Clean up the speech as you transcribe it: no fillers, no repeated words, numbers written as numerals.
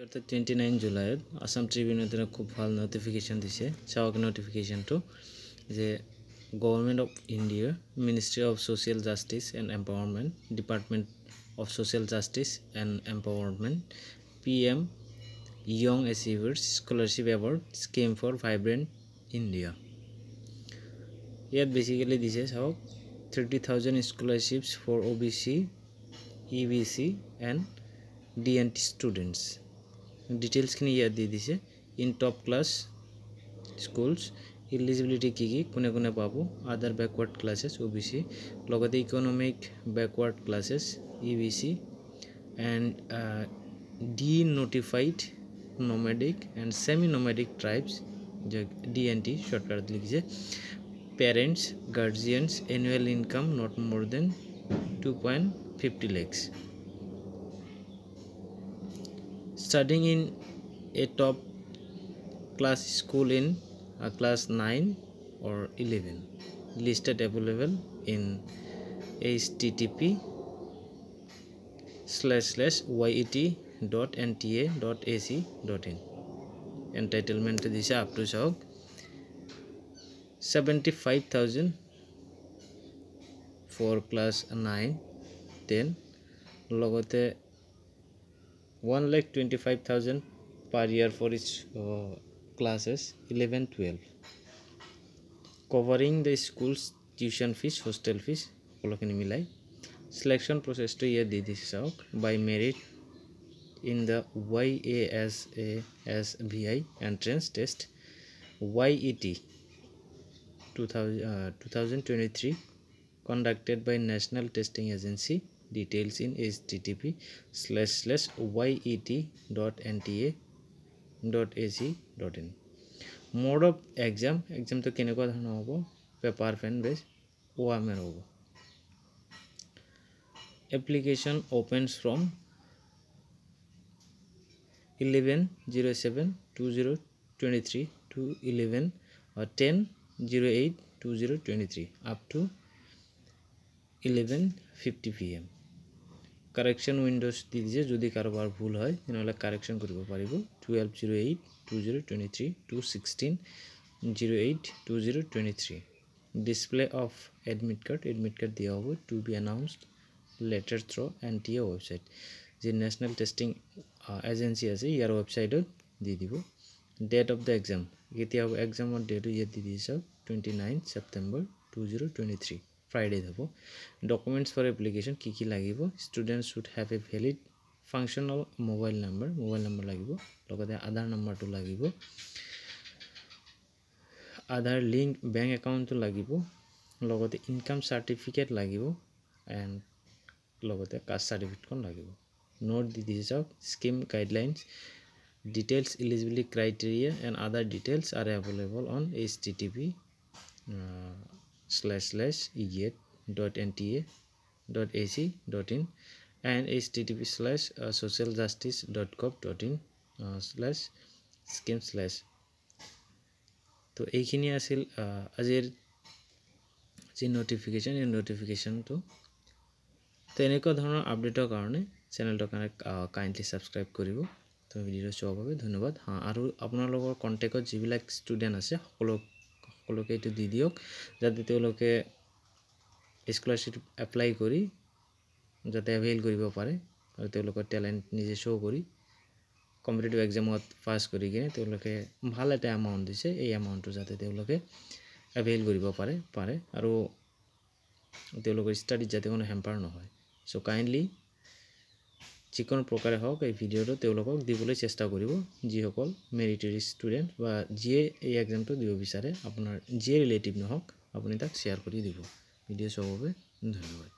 The 29 July, Assam Tribune a খুব ভাল notification দিছে চাওক notification to the Government of India, Ministry of Social Justice and Empowerment, Department of Social Justice and Empowerment, PM Young Achievers Scholarship Award Scheme for Vibrant India. Yet basically this is how 30,000 scholarships for OBC, EBC and DNT students. Details can here this in top class schools eligibility ki kune kune pabu other backward classes OBC logate economic backward classes EBC and denotified nomadic and semi-nomadic tribes DNT shortcut likhe parents guardians annual income not more than 2.50 lakhs studying in a top class school in class 9 or 11 listed available in http://yet.nta.ac.in entitlement to this up to so 75,000 for class 9-10 logote 1,25,000 per year for each classes 11-12 covering the school's tuition fees hostel fees selection process to year this out by merit in the YASASVI entrance test YET 2023 conducted by National Testing Agency. Details in http://yet.nta.ac.in mode of exam to kene ko dhana hobo paper pen based OAM hobo application opens from 11/07/2023 to 11/10/08/2023 up to 11:50 PM correction windows दिजे जो दी कारोबार भूल है इन्होंने correction करेगा पारीबो 12/08/2023 to 16/08/2023 display of admit card दिया होगा to be announced later through NTA website ji national testing agency ऐसे यार website the दीबो date of the exam ये दिया होगा exam और date ये दी दी सब 29 September 2023 Friday the documents for application kiki lagibo students should have a valid functional mobile number lagibo logate other number to lagibo other link bank account to lagibo logate income certificate lagibo and logate caste certificate kon lagibo note this of scheme guidelines details eligibility criteria and other details are available on http //yet.nta.ac.in and http://socialjustice.gov.in /scheme/ तो एक ही नहीं आसिल अजेर जी notification या notification तो इन्हें को धरना update करने चैनल टोकने kindly subscribe करिबो तो वीडियो शोभा भी धन्यवाद हाँ आरु अपना लोगों contact को जी बिल्कुल student आसे हकलोग लोके तो दी दियो যাতে তেওলোকে স্কলারশিপ এপ্লাই কৰি যাতে এভেল কৰিব পাৰে আৰু তেওলোকৰ ট্যালেন্ট নিজে শো কৰি কম্পিটিটিভ এক্সামত পাস কৰি কিনে তেওলোকে ভাল এটা এমাউন্ট দিছে এই এমাউন্টটো যাতে তেওলোকে এভেল কৰিব পাৰে আৰু তেওলোকৰ স্টাডি যাতে কোনো হেম্পাৰ নহয় সো কাইন্ডলি যিকোনো প্ৰকাৰে হওক এই ভিডিওটো তেওলোকক দিবলৈ চেষ্টা কৰিব যিসকল মেৰিটৰি ষ্টুডেন্ট বা যিয়ে এই এক্সামটো দিব বিচাৰে আপোনাৰ যি ৰিলেটিভ নহওক আপুনি তাক শেয়াৰ কৰি দিব ভিডিও সবকে ধন্যবাদ